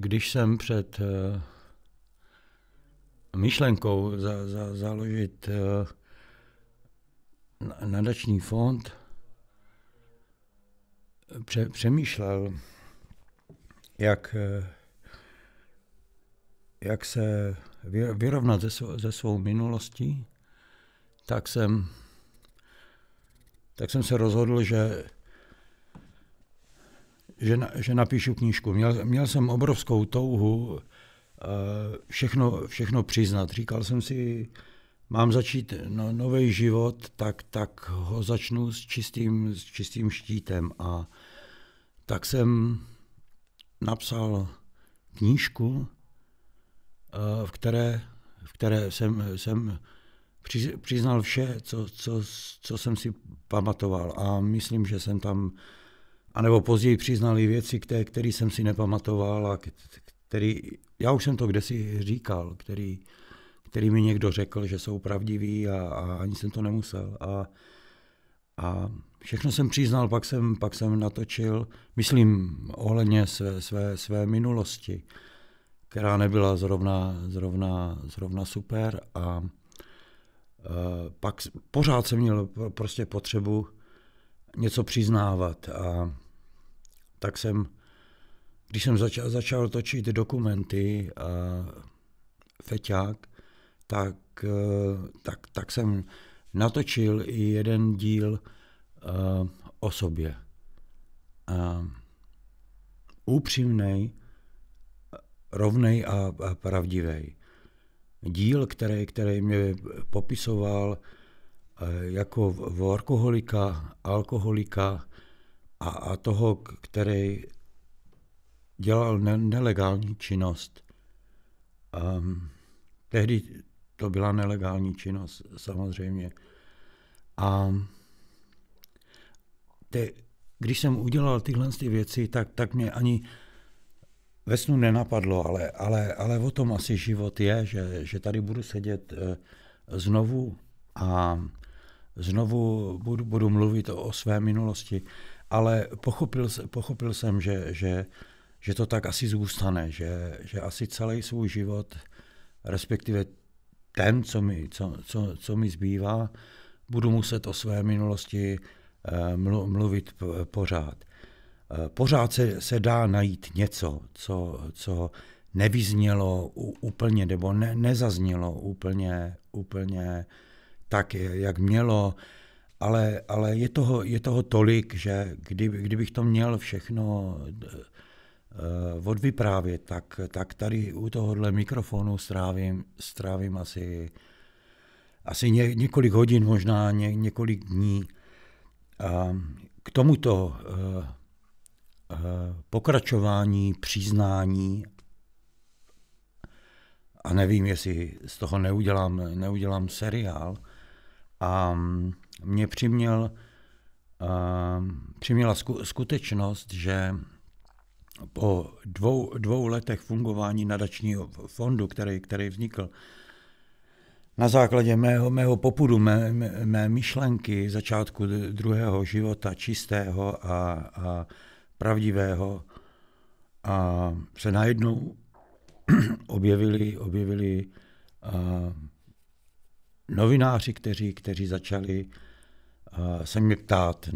Když jsem před myšlenkou založit nadační fond přemýšlel, jak se vyrovnat se svou minulostí, tak jsem se rozhodl, že napíšu knížku. Měl jsem obrovskou touhu všechno přiznat. Říkal jsem si, mám začít nový život, tak ho začnu s čistým štítem. A tak jsem napsal knížku, v které jsem přiznal vše, co jsem si pamatoval. A myslím, že jsem tam, anebo později přiznal i věci, které jsem si nepamatoval a já už jsem to kdesi říkal, který mi někdo řekl, že jsou pravdiví a ani jsem to nemusel. A všechno jsem přiznal, pak jsem natočil, myslím, ohledně své minulosti, která nebyla zrovna super. A pak pořád jsem měl prostě potřebu něco přiznávat. A tak jsem, když jsem začal točit dokumenty a Feťák, tak jsem natočil i jeden díl o sobě. Upřímnej, rovnej a pravdivý. Díl, který mě popisoval jako workoholika, alkoholika a toho, který dělal nelegální činnost. Tehdy to byla nelegální činnost, samozřejmě. A když jsem udělal tyhle věci, tak mě ani ve snu nenapadlo, ale o tom asi život je, že tady budu sedět znovu a znovu budu mluvit o své minulosti. Ale pochopil jsem, že to tak asi zůstane, že asi celý svůj život, respektive ten, co mi zbývá, budu muset o své minulosti mluvit pořád. Pořád se dá najít něco, co nevyznělo úplně nebo nezaznělo úplně tak, jak mělo, ale je toho tolik, že kdybych to měl všechno odvyprávět, tak tady u tohohle mikrofonu strávím asi několik hodin, možná několik dní. K tomuto pokračování, přiznání a nevím, jestli z toho neudělám seriál. A mě přiměla skutečnost, že po dvou letech fungování nadačního fondu, který vznikl na základě mého popudu, mé myšlenky začátku druhého života, čistého a pravdivého, a se najednou objevili novináři, kteří začali se mě ptát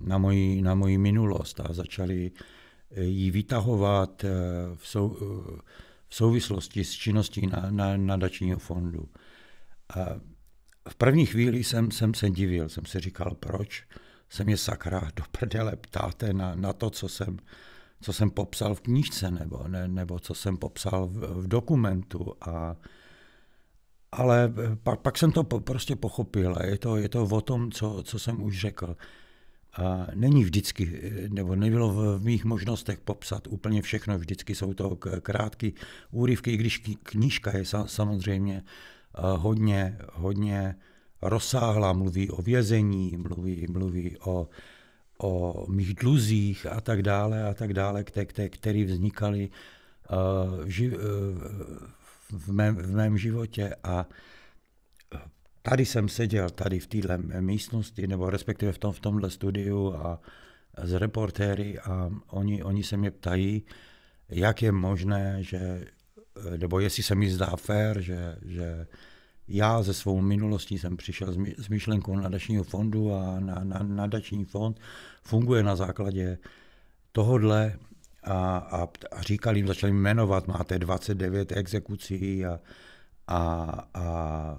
na moji minulost a začali ji vytahovat v souvislosti s činností nadačního fondu. V první chvíli jsem se divil, jsem si říkal, proč se mě sakra do prdele ptáte na to, co jsem popsal v knížce nebo co jsem popsal v dokumentu. Ale pak jsem to prostě pochopil a je to o tom, co jsem už řekl. A není vždycky, nebo nebylo v mých možnostech popsat úplně všechno, vždycky jsou to krátké úryvky, i když knížka je samozřejmě hodně rozsáhlá, mluví o vězení, mluví o mých dluzích a tak dále, které vznikaly v mém životě. A Tady jsem seděl, tady v téhle místnosti, nebo respektive v tomhle studiu a s reportéry a oni se mě ptají, jak je možné, že, nebo jestli se mi zdá fér, že já ze svou minulostí jsem přišel s myšlenkou nadačního fondu a nadační fond funguje na základě tohodle a říkal jim, začali jmenovat, máte 29 exekucí a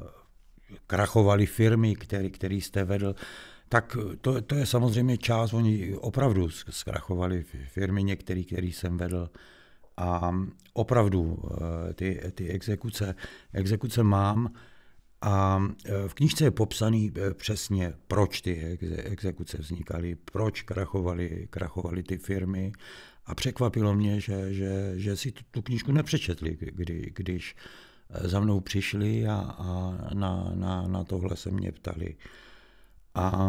krachovali firmy, který jste vedl. Tak to je samozřejmě část, oni opravdu zkrachovali firmy některé, které jsem vedl. A opravdu ty exekuce mám. A v knížce je popsaný přesně, proč ty exekuce vznikaly, proč krachovaly ty firmy. A překvapilo mě, že si tu knížku nepřečetli, když za mnou přišli a na tohle se mě ptali. A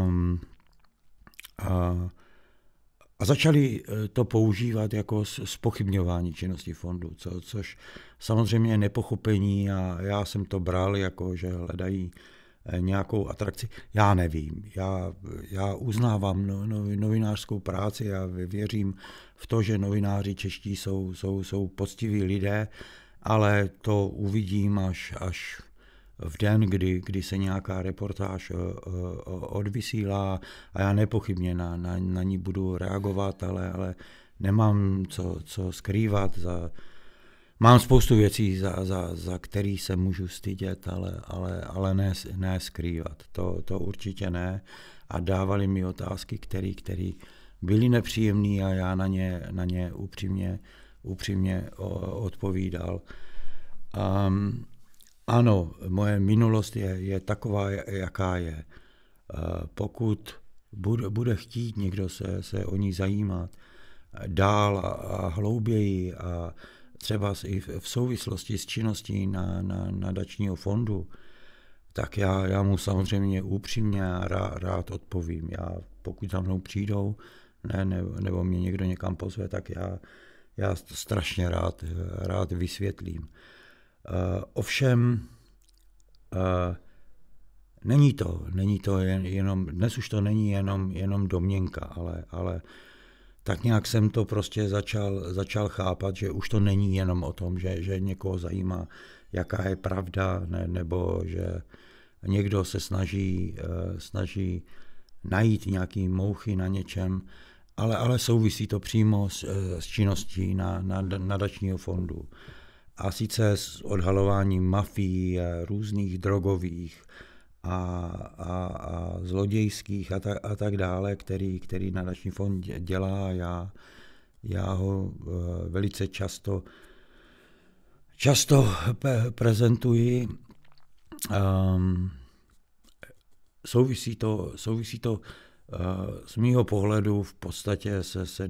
začali to používat jako zpochybňování činnosti fondu, což samozřejmě je nepochopení a já jsem to bral jako, že hledají nějakou atrakci. Já nevím, já uznávám novinářskou práci a věřím v to, že novináři čeští jsou poctiví lidé, ale to uvidím až v den, kdy se nějaká reportáž odvysílá a já nepochybně na ní budu reagovat, ale nemám co skrývat. Mám spoustu věcí, za které se můžu stydět, ale ne skrývat. To určitě ne. A dávali mi otázky, které byly nepříjemné a já na ně upřímně odpovídal. Ano, moje minulost je taková, jaká je. Pokud bude chtít někdo se o ní zajímat dál a hlouběji a třeba i v souvislosti s činností nadačního fondu, tak já mu samozřejmě upřímně rád odpovím. Pokud za mnou přijdou nebo mě někdo někam pozve, tak já strašně rád vysvětlím. Ovšem, není to jenom, dnes už to není jenom domněnka, ale tak nějak jsem to prostě začal chápat, že už to není jenom o tom, že někoho zajímá, jaká je pravda, nebo že někdo se snaží najít nějaký mouchy na něčem, ale souvisí to přímo s činností nadačního fondu. A sice s odhalováním mafií, různých drogových a zlodějských a tak dále, který nadační fond dělá. Já ho velice často prezentuji. Souvisí to z mýho pohledu v podstatě se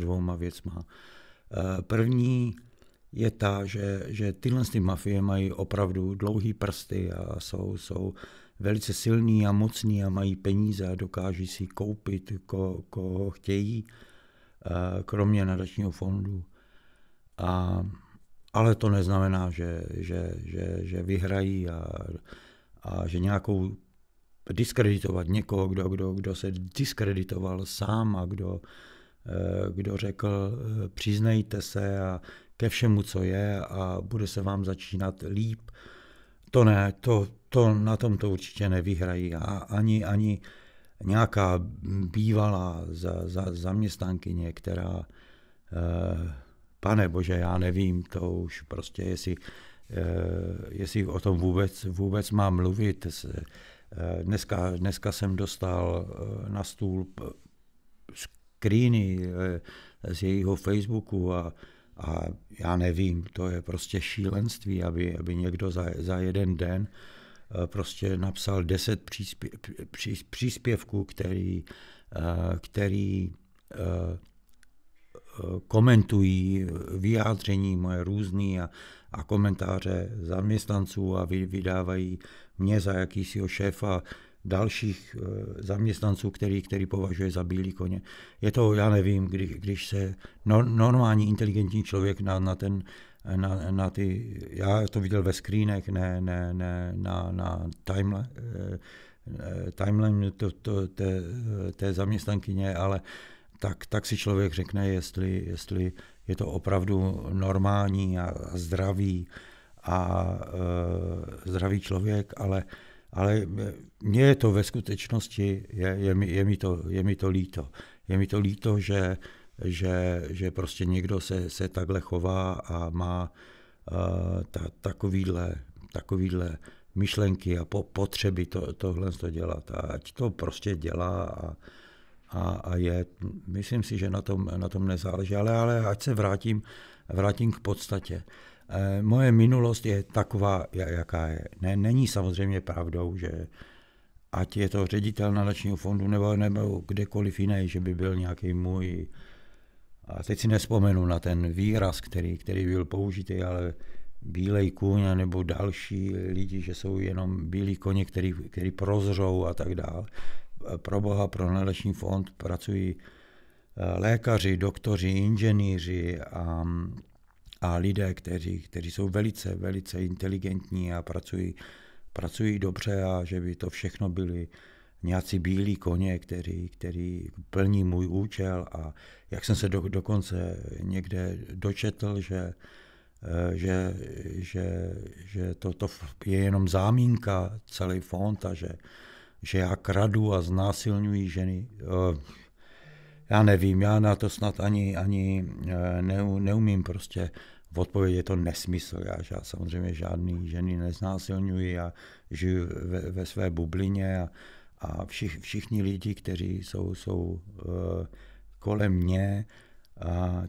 dvouma věcma. První je ta, že tyhle mafie mají opravdu dlouhý prsty a jsou velice silní a mocní a mají peníze a dokáží si koupit, koho chtějí, kromě nadačního fondu. Ale to neznamená, že vyhrají a že nějakou diskreditovat někoho, kdo se diskreditoval sám a kdo řekl, přiznejte se a ke všemu, co je a bude se vám začínat líp. To ne, na tom to určitě nevyhrají. A ani nějaká bývalá zaměstnankyně, která, pane bože, já nevím, to už prostě, jestli o tom vůbec mám mluvit. Dneska jsem dostal na stůl screeny z jejího Facebooku a já nevím, to je prostě šílenství, aby někdo za jeden den prostě napsal 10 příspěvků, který komentují vyjádření moje různé a komentáře zaměstnanců a vydávají mě za jakýsiho šéfa dalších zaměstnanců, který považuje za bílý koně. Je to, já nevím, když se normální inteligentní člověk na ten na ty, já to viděl ve screenech, ne na timeline té zaměstnankyně, ale tak si člověk řekne, jestli je to opravdu normální a zdravý zdravý člověk, ale mně je to ve skutečnosti, je mi to líto. Je mi to líto, že prostě někdo se takhle chová a má takovýhle myšlenky a potřeby tohle dělat. A ať to prostě dělá a je, myslím si, že na tom nezáleží, ale ať se vrátím k podstatě. Moje minulost je taková, jaká je. Není samozřejmě pravdou, že ať je to ředitel nadačního fondu nebo kdekoliv jiný, že by byl nějaký můj, a teď si nespomenu na ten výraz, který byl použitý, ale bílej kůň nebo další lidi, že jsou jenom bílí koně, který prozřou a tak dále. Pro boha, pro nadační fond pracují lékaři, doktoři, inženýři a lidé, kteří jsou velice, velice inteligentní a pracují dobře, a že by to všechno byli nějací bílí koně, kteří plní můj účel. A jak jsem se dokonce někde dočetl, že to je jenom zámínka celý fond a že já kradu a znásilňuji ženy. Já nevím, já na to snad ani neumím prostě odpovědět, je to nesmysl. Já samozřejmě žádný ženy neznásilňuji, já žiju ve své bublině a všichni lidi, kteří jsou kolem mě,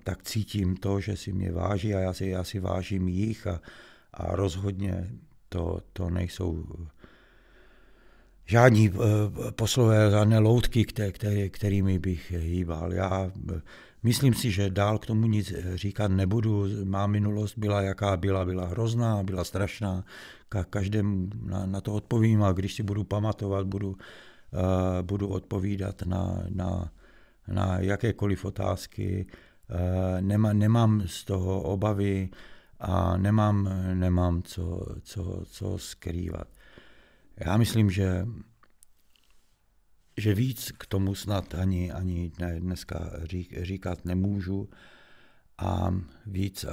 tak cítím to, že si mě váží a já si vážím jich a rozhodně to nejsou žádní poslové, žádné loutky, kterými bych hýbal. Já myslím si, že dál k tomu nic říkat nebudu. Má minulost byla, jaká byla hrozná, byla strašná. Každému na to odpovím, a když si budu pamatovat, budu odpovídat na jakékoliv otázky. Nemám z toho obavy a nemám co skrývat. Já myslím, že víc k tomu snad ani dneska říkat nemůžu a víc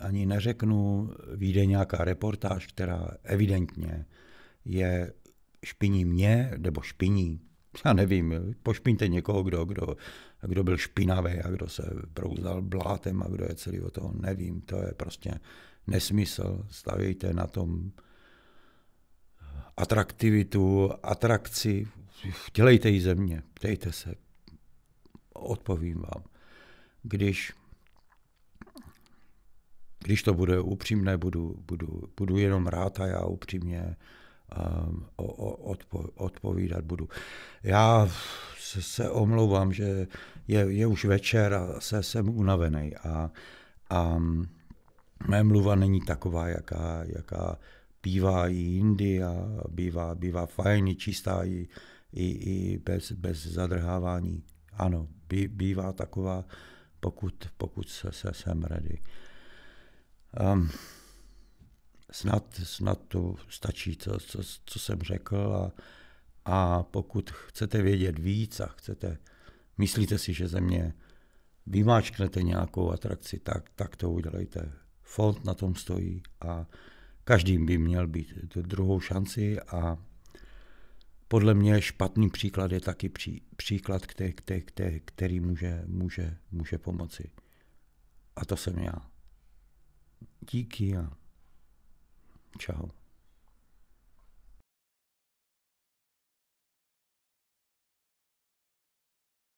ani neřeknu. Vyjde nějaká reportáž, která evidentně je špiní mě, nebo špiní, já nevím, pošpiňte někoho, kdo byl špinavý a kdo se brouzdal blátem a kdo je celý o toho, nevím, to je prostě nesmysl. Stavějte na tom atraktivitu, atrakci, dělejte ji ze mě, ptejte se, odpovím vám. Když to bude upřímné, budu jenom rád a já upřímně odpovídat budu. Já se omlouvám, že je už večer a jsem unavený a mé mluva není taková, jaká bývá i jindy a bývá fajn i čistá i bez zadrhávání. Ano, bývá taková, pokud se jsem ready. Snad to stačí, co jsem řekl, a pokud chcete vědět víc a myslíte si, že ze mě vymáčknete nějakou atrakci, tak to udělejte. Fond na tom stojí a každý by měl být druhou šanci, a podle mě špatný příklad je taky příklad, který může pomoci. A to jsem já. Díky a čau.